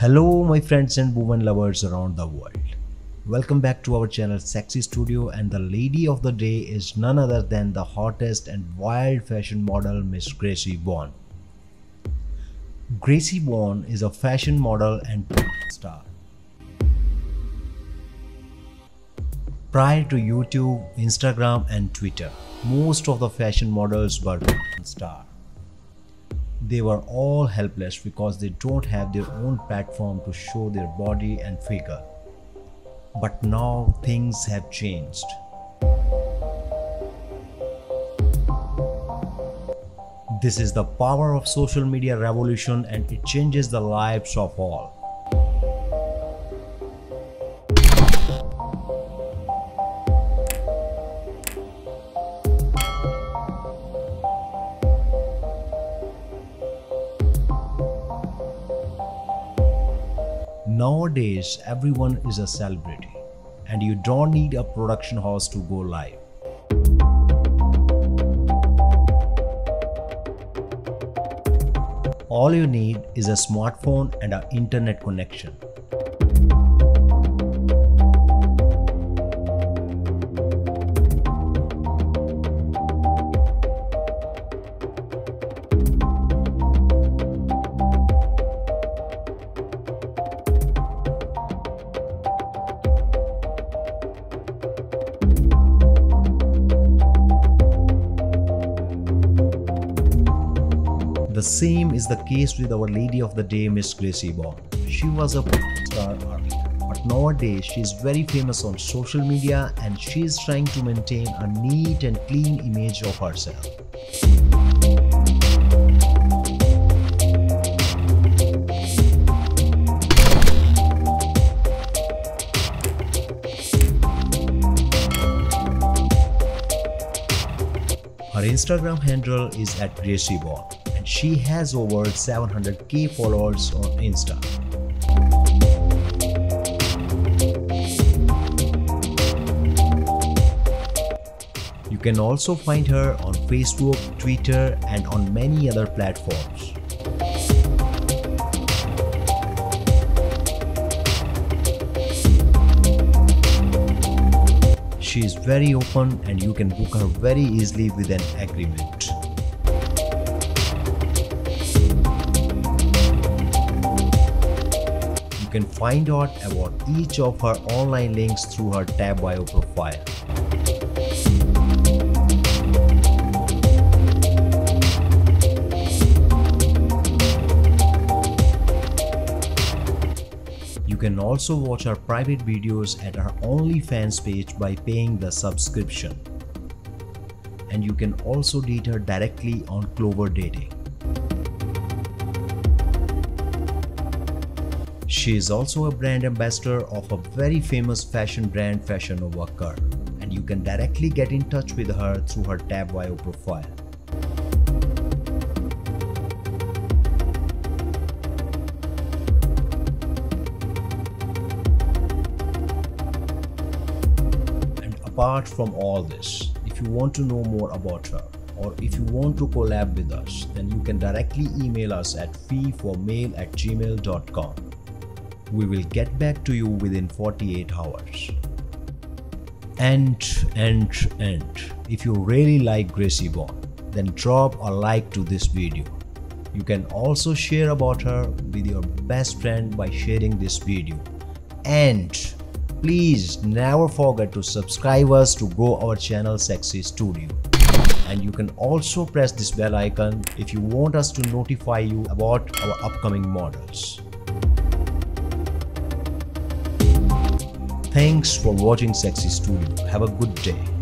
Hello my friends and women lovers around the world. Welcome back to our channel Sexy Studio, and the lady of the day is none other than the hottest and wild fashion model Miss Gracie Bon. Gracie Bon is a fashion model and star. Prior to YouTube, Instagram and Twitter, most of the fashion models were stars. They were all helpless because they don't have their own platform to show their body and figure. But now things have changed. This is the power of social media revolution, and it changes the lives of all. Nowadays, everyone is a celebrity, and you don't need a production house to go live. All you need is a smartphone and an internet connection. The same is the case with our lady of the day, Miss Gracie Bon. She was a star earlier, but nowadays she is very famous on social media, and she is trying to maintain a neat and clean image of herself. Her Instagram handle is @GracieBon. She has over 700k followers on Insta. You can also find her on Facebook, Twitter, and on many other platforms. She is very open, and you can book her very easily with an agreement. You can find out about each of her online links through her Tap Bio profile. You can also watch her private videos at her OnlyFans page by paying the subscription. And you can also date her directly on Clover Dating. She is also a brand ambassador of a very famous fashion brand, Fashion Nova Curve, and you can directly get in touch with her through her Tap Bio profile. And apart from all this, if you want to know more about her, or if you want to collab with us, then you can directly email us at feeformail@gmail.com. We will get back to you within 48 hours. And if you really like Gracie Bon, then drop a like to this video. You can also share about her with your best friend by sharing this video. And please never forget to subscribe us to grow our channel Sexy Studio. And you can also press this bell icon if you want us to notify you about our upcoming models. Thanks for watching Sexy Studio. Have a good day.